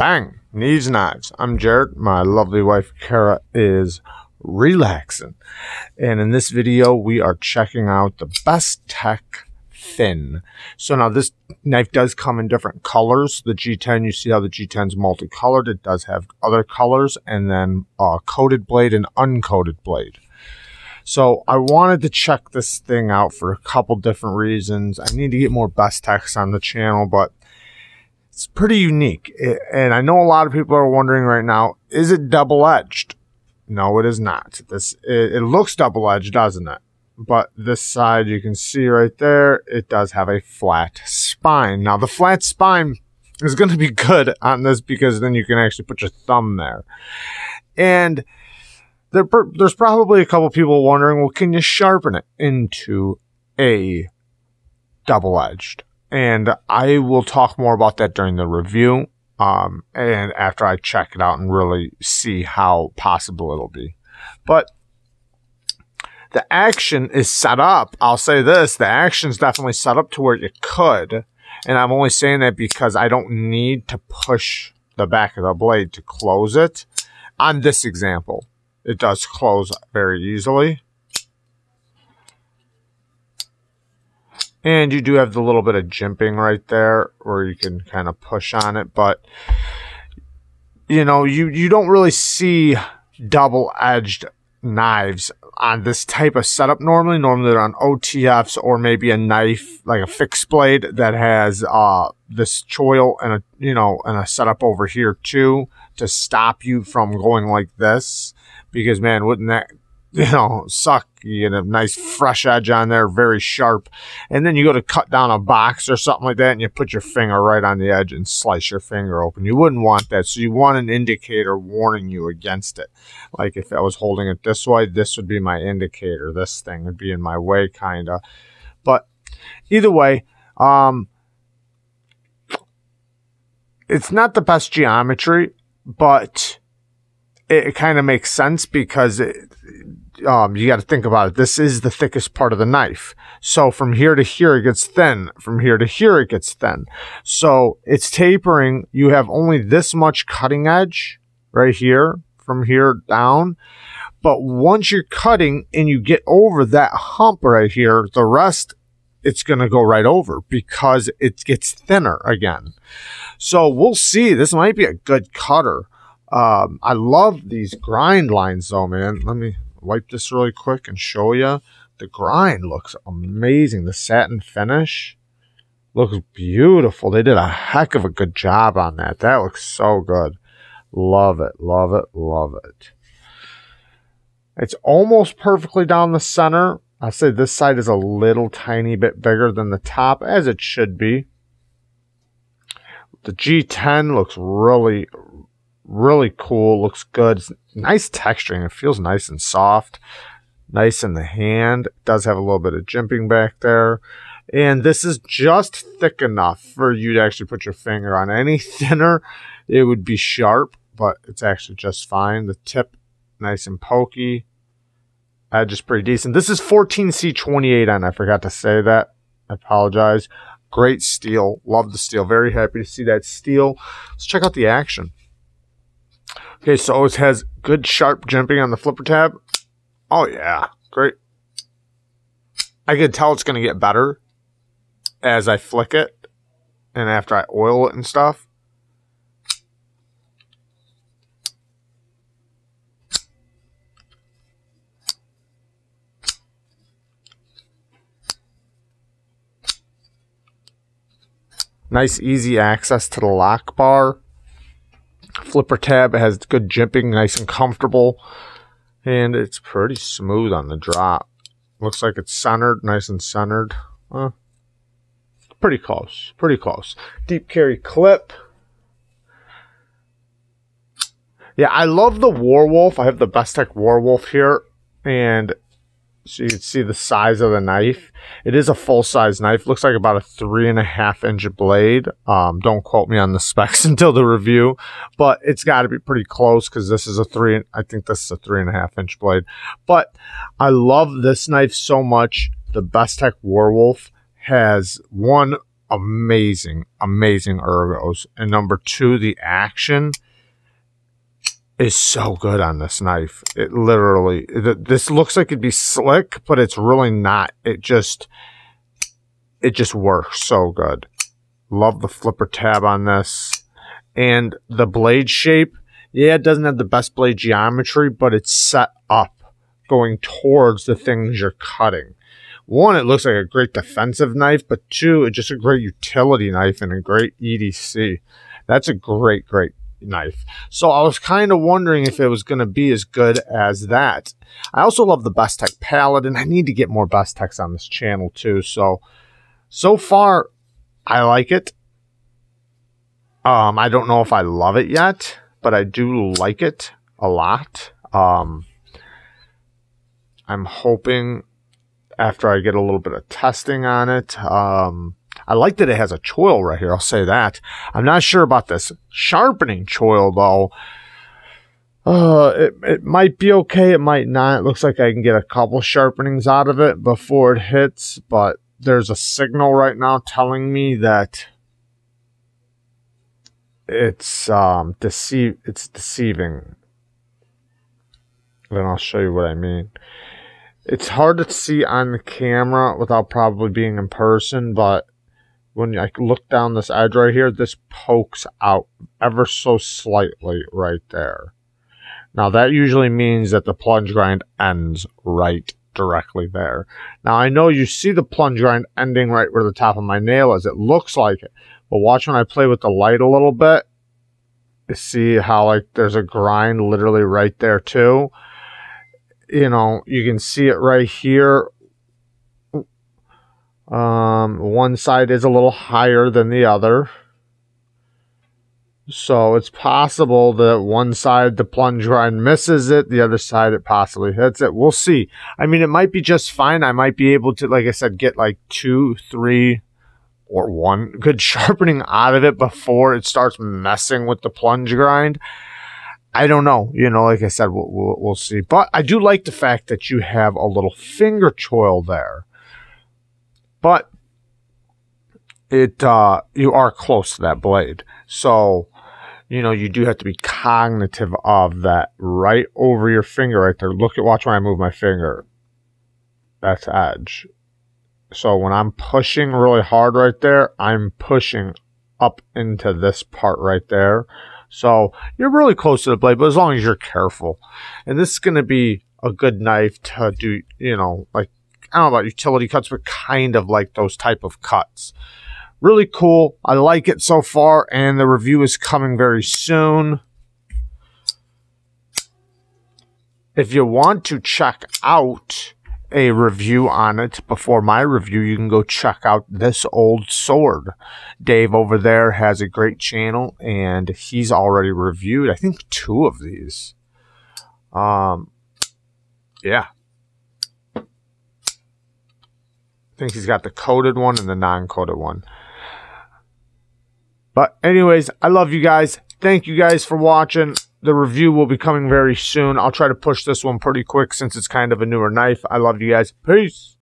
Bang! Knees Knives. I'm Jared. My lovely wife Kara is relaxing. And in this video, we are checking out the Bestech Fin. So now this knife does come in different colors. The G10, you see how the G10's multicolored. It does have other colors, and then a coated blade and uncoated blade. So I wanted to check this thing out for a couple different reasons. I need to get more Bestechs on the channel, but it's pretty unique. And I know a lot of people are wondering right now, is it double-edged? No, it is not. It looks double-edged, doesn't it? But this side, you can see right there, it does have a flat spine. Now, the flat spine is going to be good on this because then you can actually put your thumb there. And there's probably a couple people wondering, well, can you sharpen it into a double-edged? And I will talk more about that during the review and after I check it out and really see how possible it'll be. But the action is set up. I'll say this. The action is definitely set up to where you could. And I'm only saying that because I don't need to push the back of the blade to close it. On this example, it does close very easily. And you do have the little bit of jimping right there where you can kind of push on it. But, you know, you don't really see double-edged knives on this type of setup normally. Normally they're on OTFs or maybe a knife, like a fixed blade that has this choil and a setup over here too to stop you from going like this. Because, man, wouldn't that... suck. You get a nice fresh edge on there, very sharp. And then you go to cut down a box or something like that, and you put your finger right on the edge and slice your finger open. You wouldn't want that. So you want an indicator warning you against it. Like if I was holding it this way, this would be my indicator. This thing would be in my way, kind of. But either way, it's not the best geometry, but it kind of makes sense because you got to think about it. This is the thickest part of the knife. So from here to here, it gets thin. From here to here, it gets thin. So it's tapering. You have only this much cutting edge right here, from here down. But once you're cutting and you get over that hump right here, the rest, it's going to go right over because it gets thinner again. So we'll see. This might be a good cutter. I love these grind lines though, man. Let me wipe this really quick and show you. The grind looks amazing. The satin finish looks beautiful. They did a heck of a good job on that. That looks so good. Love it, love it, love it. It's almost perfectly down the center. I'll say this side is a little tiny bit bigger than the top, as it should be. The G10 looks really cool. Looks good. It's nice texturing. It feels nice and soft. Nice in the hand. It does have a little bit of jimping back there. And this is just thick enough for you to actually put your finger on. Any thinner, it would be sharp, but it's actually just fine. The tip, nice and pokey. Edge is pretty decent. This is 14c28N. I forgot to say that. I apologize. Great steel. Love the steel. Very happy to see that steel. Let's check out the action. Okay, so it has good sharp jimping on the flipper tab. Oh, yeah. Great. I could tell it's going to get better as I flick it and after I oil it and stuff. Nice, easy access to the lock bar. Flipper tab, it has good jimping, nice and comfortable, and it's pretty smooth on the drop. Looks like it's centered, nice and centered. Pretty close, pretty close. Deep carry clip. Yeah, I love the Warwolf. I have the Bestech Warwolf here, and so you can see the size of the knife. It is a full-size knife. Looks like about a 3.5-inch blade. Don't quote me on the specs until the review, but it's got to be pretty close because this is a three. I think this is a 3.5-inch blade. But I love this knife so much. The Bestech Warwolf has one amazing, amazing ergos. And number two, the action is so good on this knife. It literally, this looks like it'd be slick, but it's really not. It just works so good. Love the flipper tab on this. And the blade shape, yeah, it doesn't have the best blade geometry, but it's set up going towards the things you're cutting. One, it looks like a great defensive knife, but two, it's just a great utility knife and a great EDC. That's a great, great knife. So I was kind of wondering if it was going to be as good as that. I also love the Bestech Paladin. I need to get more Bestechs on this channel too. So far, I like it. I don't know if I love it yet, but I do like it a lot. I'm hoping after I get a little bit of testing on it. I like that it has a choil right here, I'll say that. I'm not sure about this sharpening choil, though. It might be okay, it might not. It looks like I can get a couple sharpenings out of it before it hits, but there's a signal right now telling me that it's deceiving. Then I'll show you what I mean. It's hard to see on the camera without probably being in person, but when I look down this edge right here, this pokes out ever so slightly right there. Now, that usually means that the plunge grind ends right directly there. Now, I know you see the plunge grind ending right where the top of my nail is. It looks like it. But watch when I play with the light a little bit. You see how, like, there's a grind literally right there, too. You know, you can see it right here. One side is a little higher than the other. So it's possible that one side, the plunge grind misses it. The other side, it possibly hits it. We'll see. I mean, it might be just fine. I might be able to, like I said, get like 2, 3, or 1 good sharpening out of it before it starts messing with the plunge grind. I don't know. You know, like I said, we'll see. But I do like the fact that you have a little finger choil there. But it you are close to that blade. So, you know, you do have to be cognitive of that right over your finger right there. Look at, watch when I move my finger. That's edge. So when I'm pushing really hard right there, I'm pushing up into this part right there. So you're really close to the blade, but as long as you're careful. And this is going to be a good knife to do, you know, like, I don't know about utility cuts, but kind of like those type of cuts. Really cool. I like it so far, and the review is coming very soon. If you want to check out a review on it before my review, you can go check out This Old Sword. Dave over there has a great channel, and he's already reviewed, I think, 2 of these. Yeah. I think he's got the coated one and the non-coated one. But anyways, I love you guys. Thank you guys for watching. The review will be coming very soon. I'll try to push this one pretty quick since it's kind of a newer knife. I love you guys. Peace.